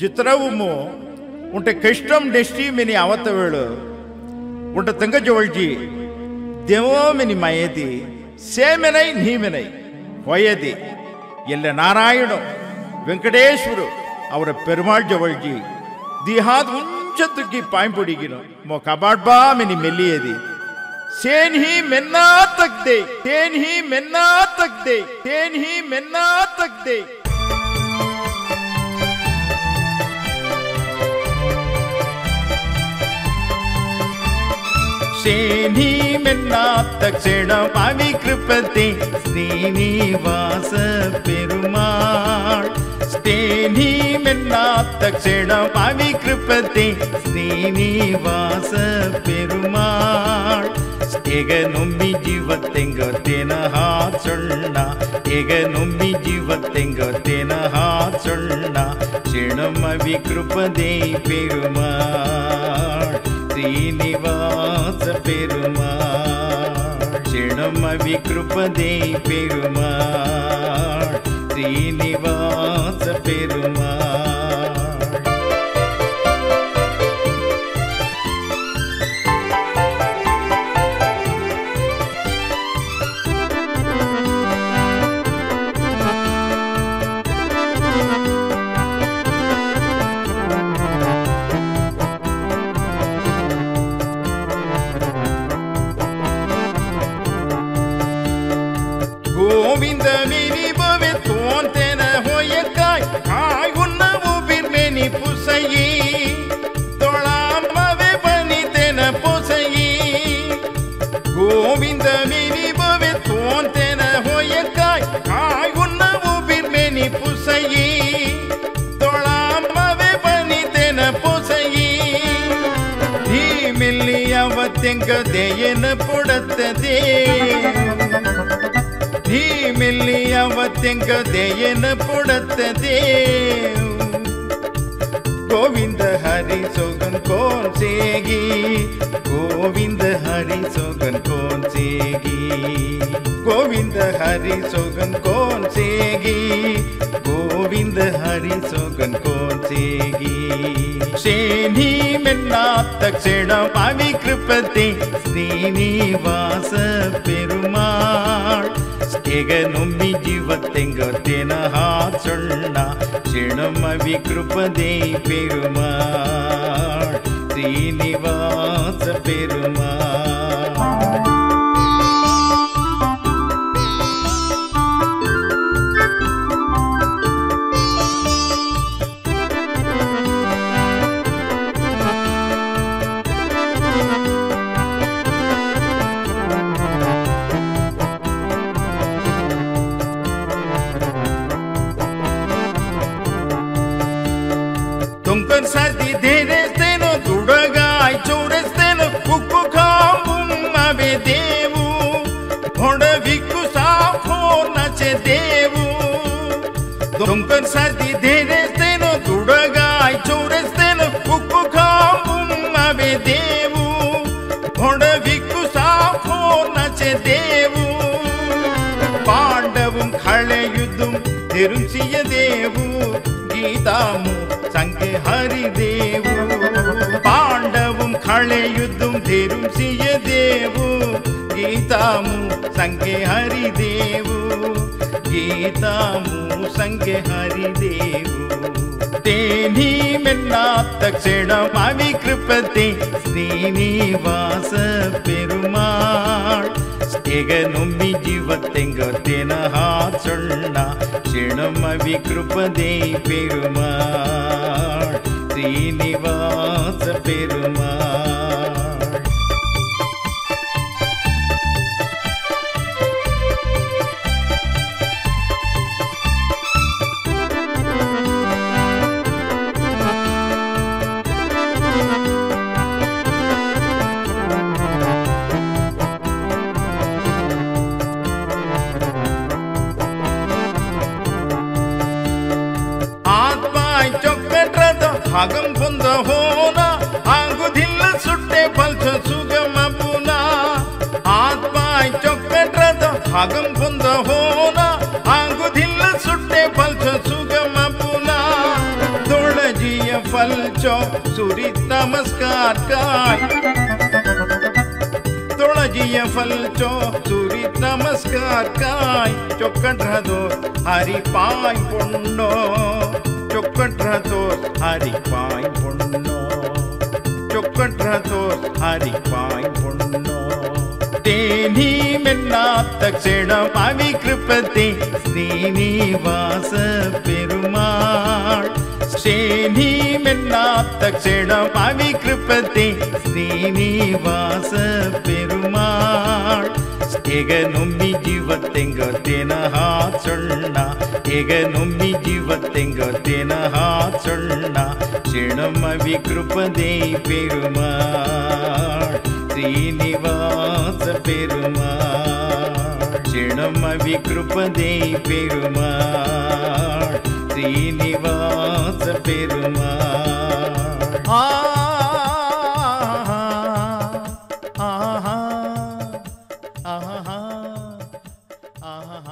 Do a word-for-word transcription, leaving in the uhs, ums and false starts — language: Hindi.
जित्रवुमो उन्टे कृष्णम डेस्टी मेनी आवत वेळ उन्टे तंग जोवळजी देवो मेनी मायेदी सेमेनै नीमेनै होयेदी एल्ले नारायण वेंकटेश्वर अवर पेरुमाळ जोवळजी दिहाद उंचतुकी पायंपुडीगिनो मो कबाडबा मेनी मेल्लियेदी सेन ही मेन्ना तक दे सेन ही मेन्ना तक दे सेन ही मेन्ना तक दे सेनी मेन्ना तक सेना पावी कृपते स्नेही वास पेरुमाळ स्नेही मेन्ना तक सेना पावी कृपते स्नेही वास पेरुमाळ एग नोम्मी जीवतेंगो तेना हाथ चुन्ना एग नोम्मी जीवतेंगो तेना हाथ चुन्ना सेनमवि कृपदे पेरुमाळ श्रीनिवास पेरुमाळ क्षणमवि कृपदे पेरुमाळ श्रीनिवास पेरुमाळ तेन पुड़ते धी मिलियाव तेंग देयन पुड़ते गोविंद हरि सोगन कौन सेगी गोविंद हरि सोगन कौन सेगी गोविंद हरि सोगन कौन सेगी गोविंद हरि सोगन कौन सेगी सेनी मेन्ना तक सेना पावी कृपते श्रीनिवास पेरुमाळ एगनोम्मी जीवतेंगो तेना हाथ चुन्ना क्षणमवि कृपदे पेरुमाळ श्रीनिवास पेरुमाळ देवु गीतामु संगे हरि देवु पांडवु खले युद्धम धीरुसिय देवु गीतामु संगे हरि देवु गीतामु संगे हरि देवु तेनी मेन्ना तक सेना पावी कृपते श्रीनिवास पेरुमाळ एगनोम्मी जीवतेंगो तेना हाथ चुन्ना क्षणमवि कृपदे पेरुमाळ श्रीनिवास पेरुमाळ आगम बंद होना आंगु दिल सुटे बलच सुगम पुना आत्मा चौक आगम बंद होना आंगु बच्चों सूरज नमस्कार कर थोड़ा जिया फलचो सूरज नमस्कार काय चौकट रहो हरी पाई पुण्डो चौकट रहो हरी पाई पुण्डो चौकट रहो हरी पाई पुण्डो तेनी मिलना तक्षण पावी कृपति श्रीनिवास पेरुमाल श्रेणी मिलना तक्षण पावी कृपति श्रीनिवास पेरुमाल एग नोमी जीवतेंगो तेना हाथ चढ़ना एग नोमी जीवतेंगो तेना हाथ चढ़ना क्षणमवि कृपदे पेरुमाल श्रीनिवास पेरुमाल क्षणमवि कृपदे पेरुमाल श्रीनिवास पेरुमाल आ आ आ आ